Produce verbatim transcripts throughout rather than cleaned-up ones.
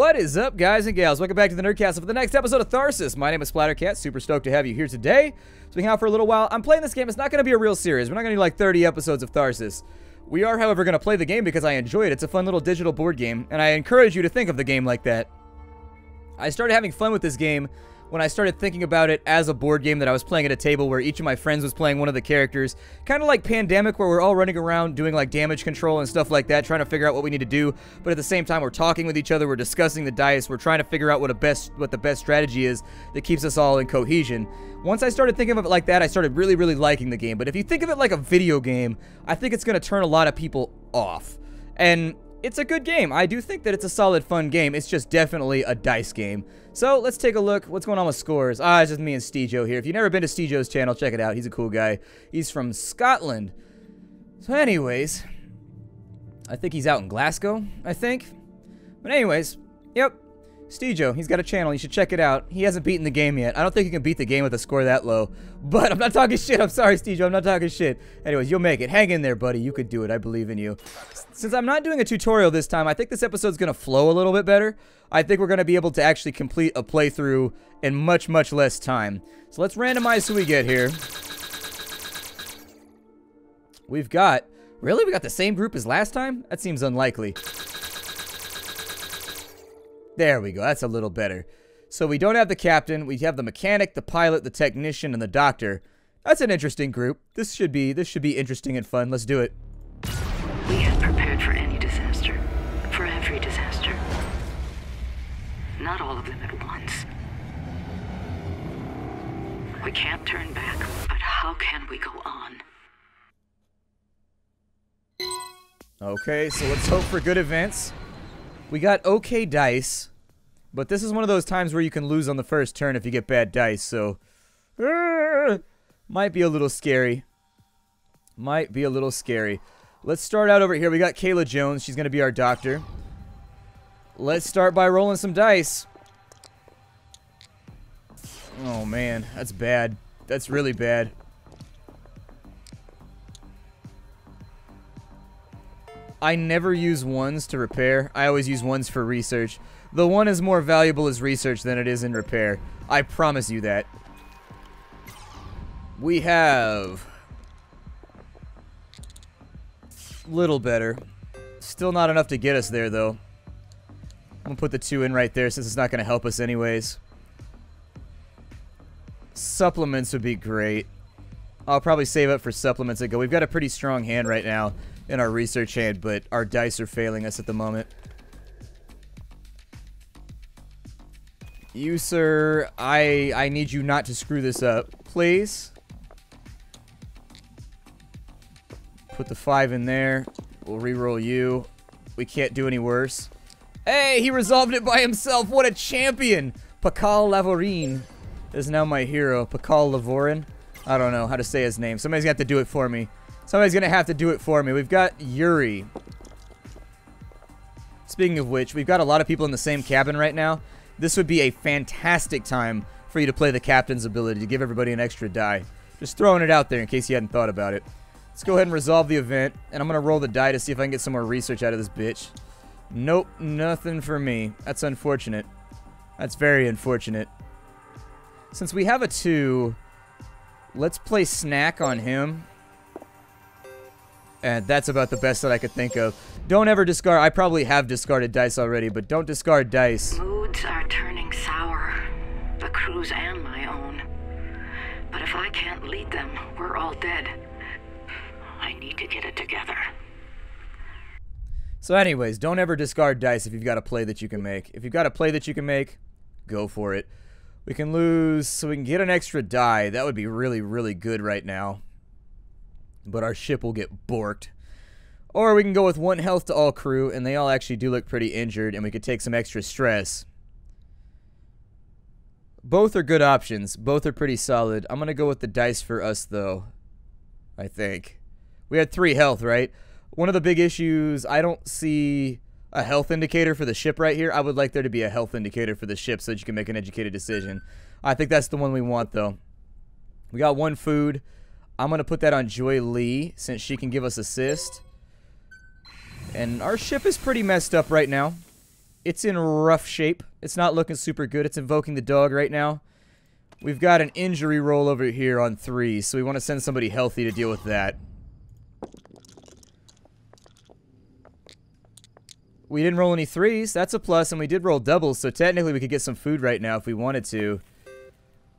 What is up, guys and gals? Welcome back to the Nerdcastle for the next episode of Tharsis. My name is Splattercat. Super stoked to have you here today. So we hang out for a little while. I'm playing this game. It's not going to be a real series. We're not going to do like thirty episodes of Tharsis. We are, however, going to play the game because I enjoy it. It's a fun little digital board game, and I encourage you to think of the game like that. I started having fun with this game when I started thinking about it as a board game that I was playing at a table where each of my friends was playing one of the characters. Kind of like Pandemic, where we're all running around doing like damage control and stuff like that, trying to figure out what we need to do. But at the same time, we're talking with each other, we're discussing the dice, we're trying to figure out what, a best, what the best strategy is that keeps us all in cohesion. Once I started thinking of it like that, I started really, really liking the game. But if you think of it like a video game, I think it's going to turn a lot of people off. And it's a good game. I do think that it's a solid, fun game. It's just definitely a dice game. So, let's take a look. What's going on with scores? Ah, it's just me and Steejo here. If you've never been to Steejo's channel, check it out. He's a cool guy. He's from Scotland. So, anyways, I think he's out in Glasgow, I think. But anyways, yep. Steejo, he's got a channel. You should check it out. He hasn't beaten the game yet. I don't think he can beat the game with a score that low. But I'm not talking shit. I'm sorry, Steejo. I'm not talking shit. Anyways, you'll make it. Hang in there, buddy. You could do it. I believe in you. Since I'm not doing a tutorial this time, I think this episode's going to flow a little bit better. I think we're going to be able to actually complete a playthrough in much, much less time. So let's randomize who we get here. We've got... Really? We got the same group as last time? That seems unlikely. There we go. That's a little better. So we don't have the captain. We have the mechanic, the pilot, the technician, and the doctor. That's an interesting group. This should be this should be interesting and fun. Let's do it. We have prepared for any disaster. For every disaster. Not all of them at once. We can't turn back, but how can we go on? Okay, so let's hope for good events. We got okay dice, but this is one of those times where you can lose on the first turn if you get bad dice, so... Uh, might be a little scary. Might be a little scary. Let's start out over here. We got Kayla Jones. She's going to be our doctor. Let's start by rolling some dice. Oh, man. That's bad. That's really bad. I never use ones to repair. I always use ones for research. The one is more valuable as research than it is in repair. I promise you that. We have... Little better. Still not enough to get us there, though. I'm gonna put the two in right there since it's not gonna help us anyways. Supplements would be great. I'll probably save up for supplements that go. We've got a pretty strong hand right now in our research hand, but our dice are failing us at the moment. You, sir, I I need you not to screw this up, please. Put the five in there. We'll re-roll you. We can't do any worse. Hey, he resolved it by himself. What a champion! Pakal Lavorin is now my hero. Pakal Lavorin. I don't know how to say his name. Somebody's got to do it for me. Somebody's going to have to do it for me. We've got Yuri. Speaking of which, we've got a lot of people in the same cabin right now. This would be a fantastic time for you to play the captain's ability to give everybody an extra die. Just throwing it out there in case you hadn't thought about it. Let's go ahead and resolve the event, and I'm going to roll the die to see if I can get some more research out of this bitch. Nope, nothing for me. That's unfortunate. That's very unfortunate. Since we have a two, let's play snack on him. And that's about the best that I could think of. Don't ever discard. I probably have discarded dice already, but don't discard dice. Moods are turning sour. The crew's and my own. But if I can't lead them, we're all dead. I need to get it together. So anyways, don't ever discard dice if you've got a play that you can make. If you've got a play that you can make, go for it. We can lose so we can get an extra die. That would be really, really good right now. But our ship will get borked. Or we can go with one health to all crew, and they all actually do look pretty injured, and we could take some extra stress. Both are good options. Both are pretty solid. I'm going to go with the dice for us, though, I think. We had three health, right? One of the big issues, I don't see a health indicator for the ship right here. I would like there to be a health indicator for the ship so that you can make an educated decision. I think that's the one we want, though. We got one food. I'm going to put that on Joy Lee, since she can give us assist. And our ship is pretty messed up right now. It's in rough shape. It's not looking super good. It's invoking the dog right now. We've got an injury roll over here on three, so we want to send somebody healthy to deal with that. We didn't roll any threes. That's a plus, and we did roll doubles, so technically we could get some food right now if we wanted to.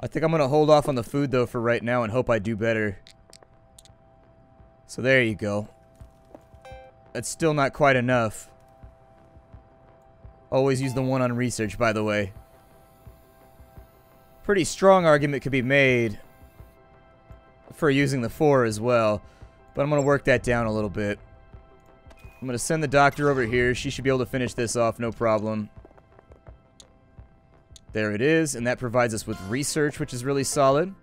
I think I'm going to hold off on the food, though, for right now and hope I do better. So there you go. That's still not quite enough. Always use the one on research, by the way. Pretty strong argument could be made for using the four as well, but I'm going to work that down a little bit. I'm going to send the doctor over here. She should be able to finish this off, no problem. There it is, and that provides us with research, which is really solid.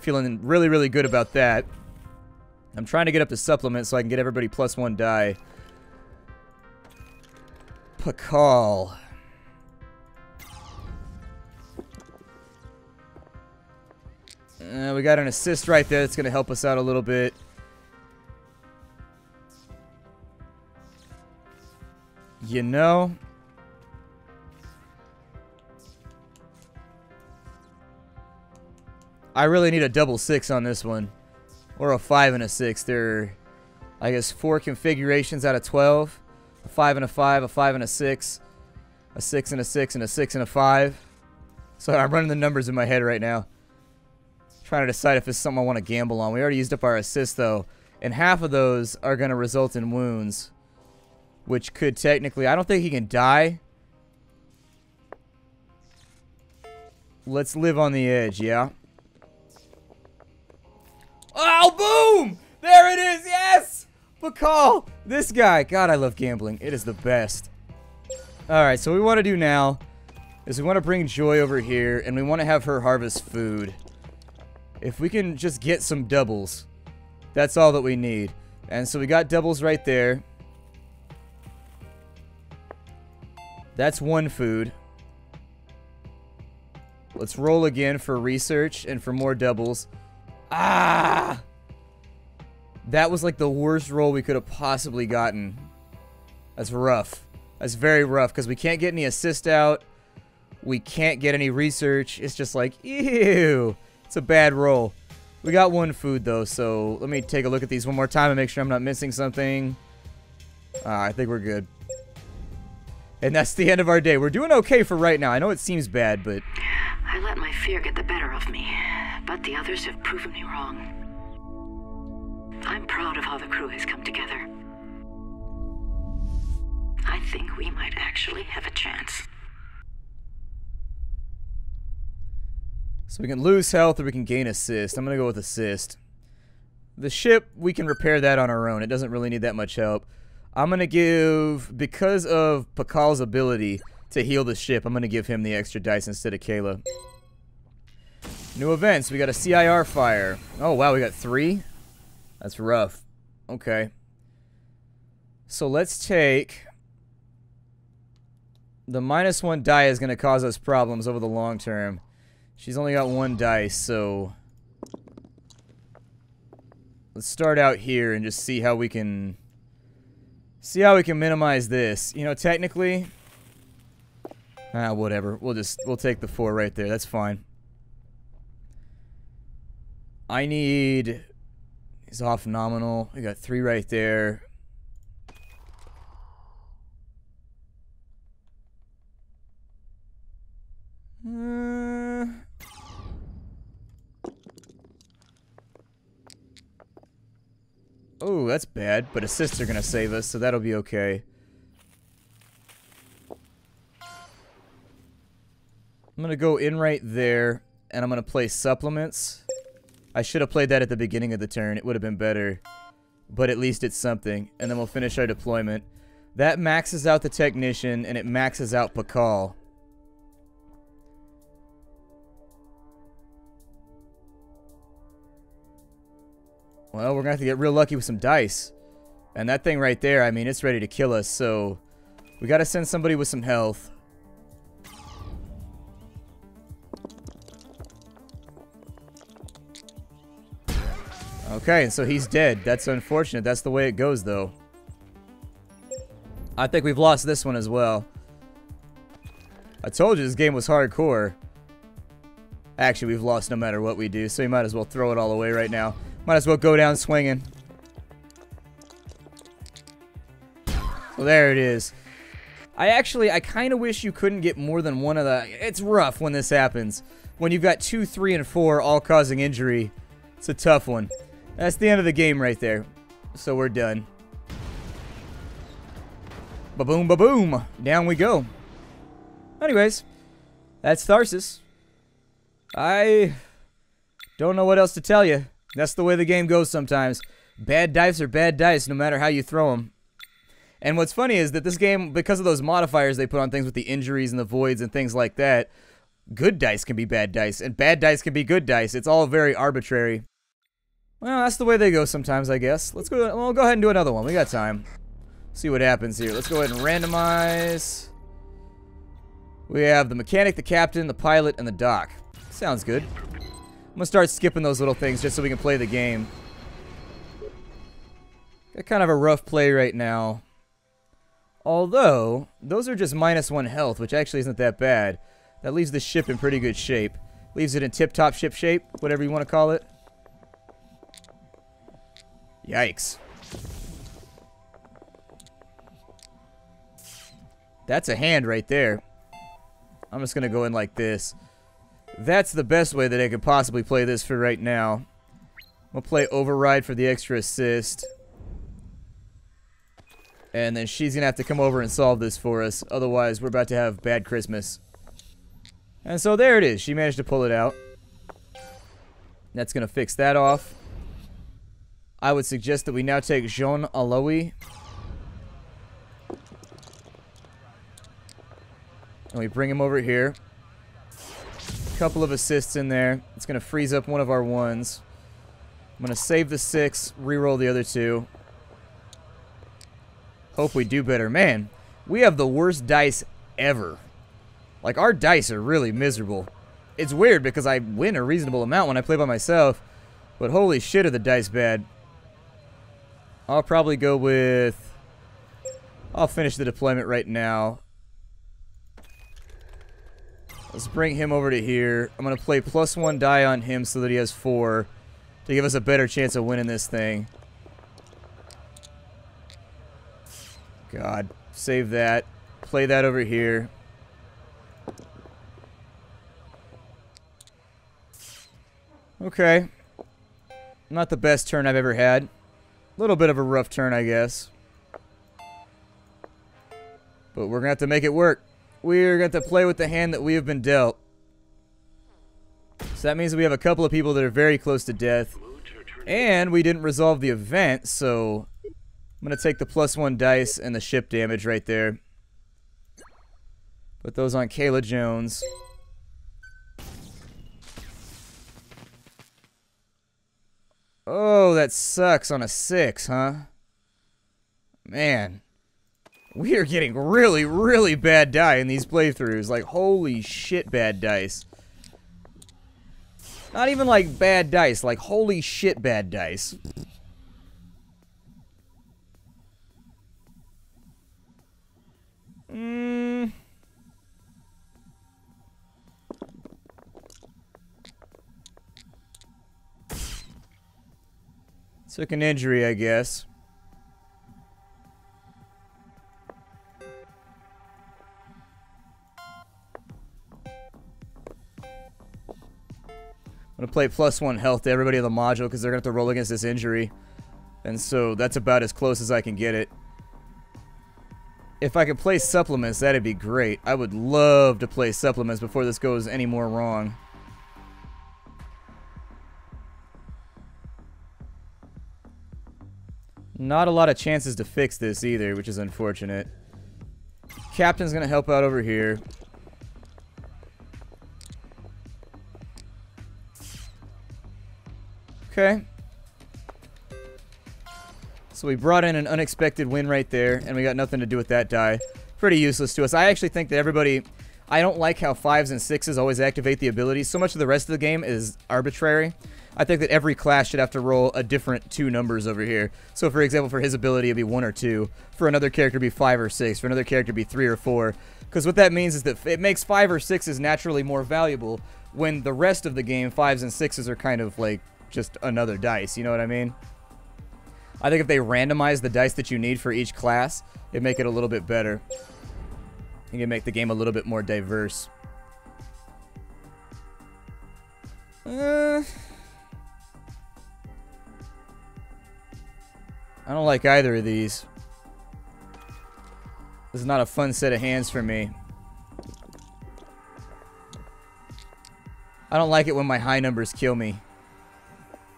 Feeling really, really good about that. I'm trying to get up the supplement so I can get everybody plus one die. Pakal. Uh, we got an assist right there that's going to help us out a little bit. You know, I really need a double six on this one. Or a five and a six. There are, I guess, four configurations out of twelve. A five and a five, a five and a six, a six and a six, and a six and a five. So I'm running the numbers in my head right now. Trying to decide if it's something I want to gamble on. We already used up our assist, though. And half of those are going to result in wounds. Which could technically... I don't think he can die. Let's live on the edge, yeah? Oh, boom! There it is, yes! Pakal, this guy. God, I love gambling. It is the best. Alright, so what we want to do now is we want to bring Joy over here, and we want to have her harvest food. If we can just get some doubles, that's all that we need. And so we got doubles right there. That's one food. Let's roll again for research and for more doubles. Ah! That was like the worst roll we could have possibly gotten. That's rough. That's very rough because we can't get any assist out. We can't get any research. It's just like, ew. It's a bad roll. We got one food though, so let me take a look at these one more time and make sure I'm not missing something. Ah, I think we're good. And that's the end of our day. We're doing okay for right now. I know it seems bad, but... I let my fear get the better of me, but the others have proven me wrong. I'm proud of how the crew has come together. I think we might actually have a chance. So we can lose health or we can gain assist. I'm going to go with assist. The ship, we can repair that on our own. It doesn't really need that much help. I'm going to give, because of Pakal's ability to heal the ship, I'm going to give him the extra dice instead of Kayla. New events. We got a C I R fire. Oh, wow. We got three? That's rough. Okay. So let's take... The minus one die is going to cause us problems over the long term. She's only got one dice, so... Let's start out here and just see how we can... See how we can minimize this. You know, technically... Ah, whatever. We'll just... We'll take the four right there. That's fine. I need... He's off nominal. We got three right there. Uh, oh, that's bad. But assists are going to save us, so that'll be okay. I'm going to go in right there, and I'm going to play supplements. I should have played that at the beginning of the turn. It would have been better, but at least it's something. And then we'll finish our deployment. That maxes out the technician, and it maxes out Pakal. Well, we're going to have to get real lucky with some dice. And that thing right there, I mean, it's ready to kill us, so... We got to send somebody with some health. Okay, and so he's dead. That's unfortunate. That's the way it goes, though. I think we've lost this one as well. I told you this game was hardcore. Actually, we've lost no matter what we do, so you might as well throw it all away right now. Might as well go down swinging. So there it is. I actually, I kind of wish you couldn't get more than one of the... It's rough when this happens. When you've got two, three, and four all causing injury, it's a tough one. That's the end of the game right there. So we're done. Ba-boom, ba-boom. Down we go. Anyways, that's Tharsis. I don't know what else to tell you. That's the way the game goes sometimes. Bad dice are bad dice no matter how you throw them. And what's funny is that this game, because of those modifiers they put on things with the injuries and the voids and things like that, good dice can be bad dice, and bad dice can be good dice. It's all very arbitrary. Well, that's the way they go sometimes, I guess. Let's go, we'll go ahead and do another one. We got time. See what happens here. Let's go ahead and randomize. We have the mechanic, the captain, the pilot, and the doc. Sounds good. I'm gonna start skipping those little things just so we can play the game. Got kind of a rough play right now. Although, those are just minus one health, which actually isn't that bad. That leaves the ship in pretty good shape. Leaves it in tip-top ship shape, whatever you want to call it. Yikes. That's a hand right there. I'm just gonna go in like this. That's the best way that I could possibly play this for right now. We'll play Override for the extra assist. And then she's going to have to come over and solve this for us. Otherwise, we're about to have bad Christmas. And so there it is. She managed to pull it out. That's going to fix that off. I would suggest that we now take Jayne Alo. And we bring him over here. Couple of assists in there. It's going to freeze up one of our ones. I'm going to save the six, reroll the other two. Hope we do better. Man, we have the worst dice ever. Like, our dice are really miserable. It's weird because I win a reasonable amount when I play by myself, but holy shit are the dice bad. I'll probably go with... I'll finish the deployment right now. Let's bring him over to here. I'm going to play plus one die on him so that he has four to give us a better chance of winning this thing. God, save that. Play that over here. Okay. Not the best turn I've ever had. A little bit of a rough turn, I guess. But we're going to have to make it work. We're going to have to play with the hand that we have been dealt. So that means we have a couple of people that are very close to death. And we didn't resolve the event, so I'm going to take the plus one dice and the ship damage right there. Put those on Kayla Jones. Oh, that sucks on a six, huh? Man. We are getting really, really bad die in these playthroughs. Like, holy shit, bad dice. Not even like bad dice, like holy shit, bad dice. Mm. Took an injury, I guess. I'm going to play plus one health to everybody in the module because they're going to have to roll against this injury. And so that's about as close as I can get it. If I could play supplements, that'd be great. I would love to play supplements before this goes any more wrong. Not a lot of chances to fix this either, which is unfortunate. Captain's going to help out over here. Okay. So we brought in an unexpected win right there, and we got nothing to do with that die. Pretty useless to us. I actually think that everybody... I don't like how fives and sixes always activate the abilities. So much of the rest of the game is arbitrary. I think that every class should have to roll a different two numbers over here. So for example, for his ability, it'd be one or two. For another character, it'd be five or six. For another character, it'd be three or four. Because what that means is that it makes five or sixes naturally more valuable when the rest of the game, fives and sixes are kind of like just another dice. You know what I mean? I think if they randomize the dice that you need for each class, it'd make it a little bit better. You can make the game a little bit more diverse. Uh, I don't like either of these. This is not a fun set of hands for me. I don't like it when my high numbers kill me.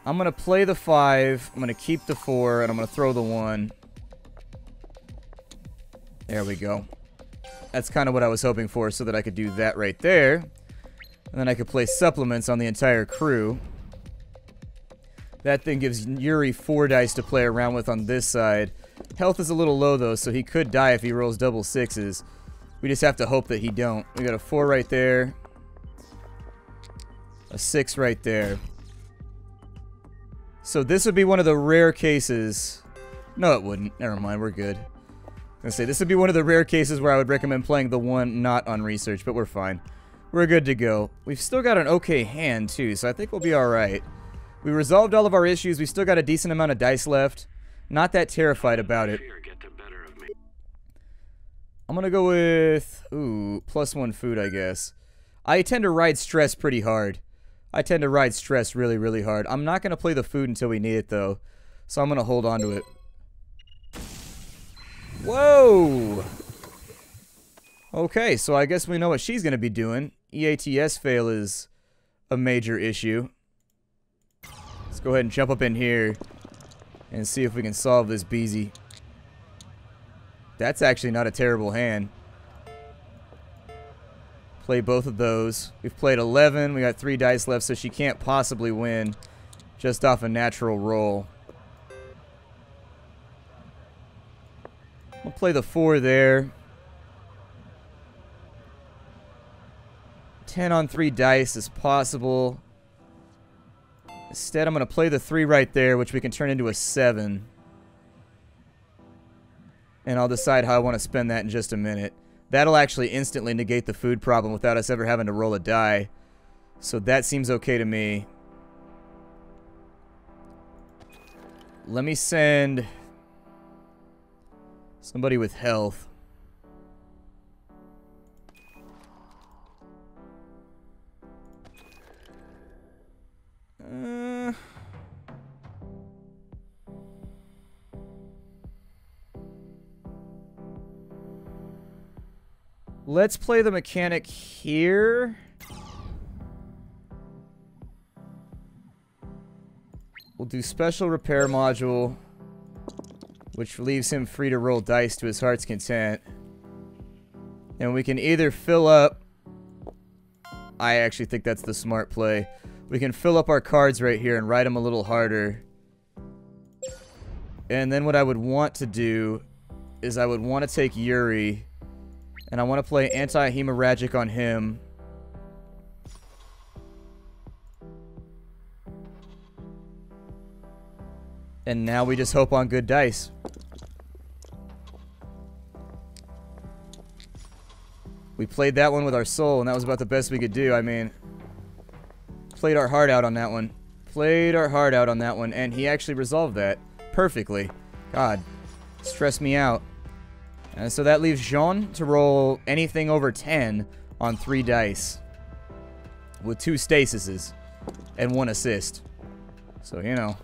I'm going to play the five, I'm going to keep the four, and I'm going to throw the one. There we go. That's kind of what I was hoping for, so that I could do that right there. And then I could play supplements on the entire crew. That thing gives Yuri four dice to play around with on this side. Health is a little low, though, so he could die if he rolls double sixes. We just have to hope that he don't. We got a four right there. A six right there. So this would be one of the rare cases. No, it wouldn't. Never mind, we're good. I was gonna say, this would be one of the rare cases where I would recommend playing the one not on research, but we're fine. We're good to go. We've still got an okay hand, too, so I think we'll be alright. We resolved all of our issues. We still got a decent amount of dice left. Not that terrified about it. I'm gonna go with... Ooh, plus one food, I guess. I tend to ride stress pretty hard. I tend to ride stress really, really hard. I'm not gonna play the food until we need it, though. So I'm gonna hold on to it. Whoa! Okay, so I guess we know what she's going to be doing. E A T S fail is a major issue. Let's go ahead and jump up in here and see if we can solve this beezy. That's actually not a terrible hand. Play both of those. We've played eleven. We got three dice left, so she can't possibly win just off a natural roll. I'll play the four there. Ten on three dice is possible. Instead, I'm going to play the three right there, which we can turn into a seven. And I'll decide how I want to spend that in just a minute. That'll actually instantly negate the food problem without us ever having to roll a die. So that seems okay to me. Let me send... somebody with health. Uh, let's play the mechanic here. We'll do special repair module, which leaves him free to roll dice to his heart's content. And we can either fill up... I actually think that's the smart play. We can fill up our cards right here and ride them a little harder. And then what I would want to do is I would want to take Yuri, and I want to play anti-hemorrhagic on him. And now we just hope on good dice. We played that one with our soul, and that was about the best we could do. I mean, played our heart out on that one. Played our heart out on that one, and he actually resolved that perfectly. God, stressed me out. And so that leaves Jean to roll anything over ten on three dice with two stasises and one assist. So, you know,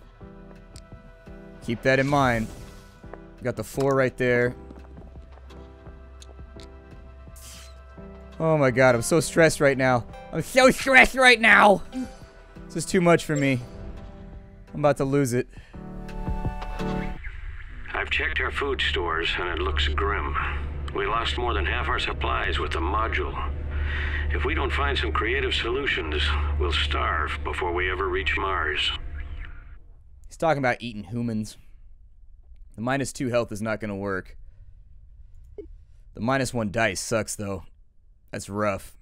keep that in mind. Got the four right there. Oh my god, I'm so stressed right now. I'm so stressed right now! This is too much for me. I'm about to lose it. I've checked our food stores and it looks grim. We lost more than half our supplies with the module. If we don't find some creative solutions, we'll starve before we ever reach Mars. He's talking about eating humans. The minus two health is not going to work. The minus one dice sucks, though. That's rough.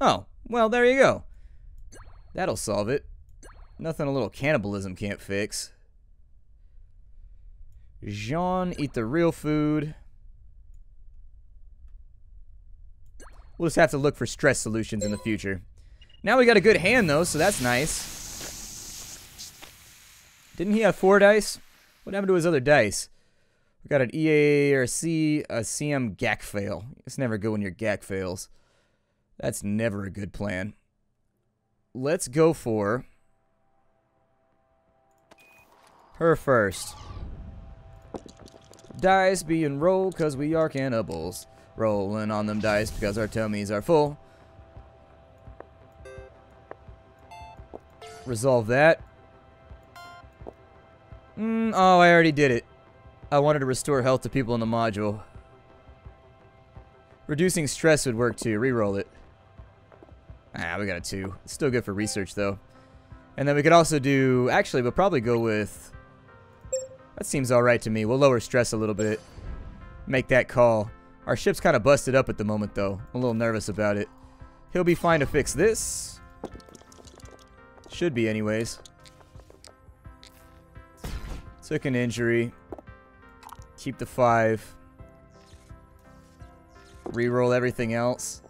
Oh, well, there you go. That'll solve it. Nothing a little cannibalism can't fix. Jean, eat the real food. We'll just have to look for stress solutions in the future. Now we got a good hand, though, so that's nice. Didn't he have four dice? What happened to his other dice? We got an E A or a C, a C M G A C fail. It's never good when your G A C fails. That's never a good plan. Let's go for her first. Dice being rolled because we are cannibals. Rolling on them dice because our tummies are full. Resolve that. Mm, oh, I already did it. I wanted to restore health to people in the module. Reducing stress would work too. Reroll it. Ah, we got a two. It's still good for research, though. And then we could also do... Actually, we'll probably go with... That seems alright to me. We'll lower stress a little bit. Make that call. Our ship's kind of busted up at the moment, though. I'm a little nervous about it. He'll be fine to fix this. Should be, anyways. Took an injury. Keep the five. Reroll everything else.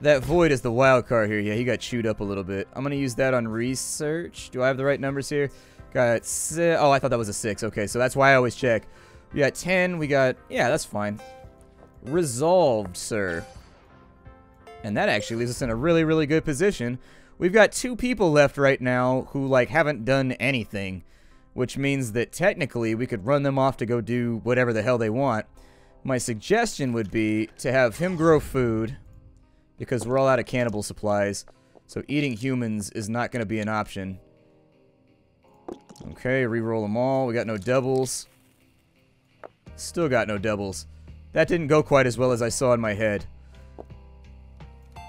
That void is the wild card here. Yeah, he got chewed up a little bit. I'm going to use that on research. Do I have the right numbers here? Got six. Oh, I thought that was a six. Okay, so that's why I always check. We got ten. We got... Yeah, that's fine. Resolved, sir. And that actually leaves us in a really, really good position. We've got two people left right now who, like, haven't done anything, which means that technically we could run them off to go do whatever the hell they want. My suggestion would be to have him grow food, because we're all out of cannibal supplies, so eating humans is not going to be an option. Okay, reroll them all. We got no doubles. Still got no doubles. That didn't go quite as well as I saw in my head.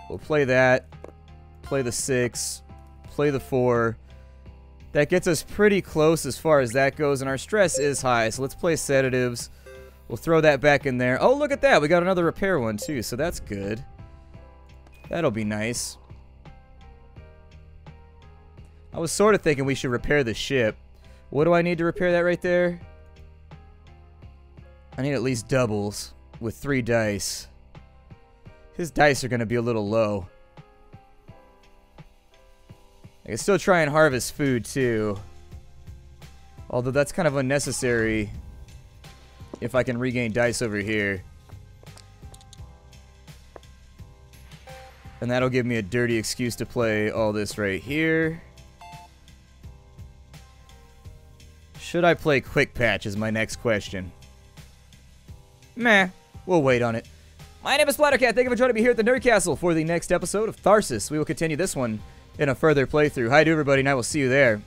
We'll play that. Play the six, play the four. That gets us pretty close as far as that goes, and our stress is high, so let's play sedatives. We'll throw that back in there. Oh, look at that. We got another repair one, too, so that's good. That'll be nice. I was sort of thinking we should repair the ship. What do I need to repair that right there? I need at least doubles with three dice. His dice are going to be a little low. I can still try and harvest food, too. Although that's kind of unnecessary if I can regain dice over here. And that'll give me a dirty excuse to play all this right here. Should I play Quick Patch is my next question. Meh. We'll wait on it. My name is Splattercat. Thank you for joining me here at the Nerdcastle for the next episode of Tharsis. We will continue this one in a further playthrough. Hi to everybody, and I will see you there.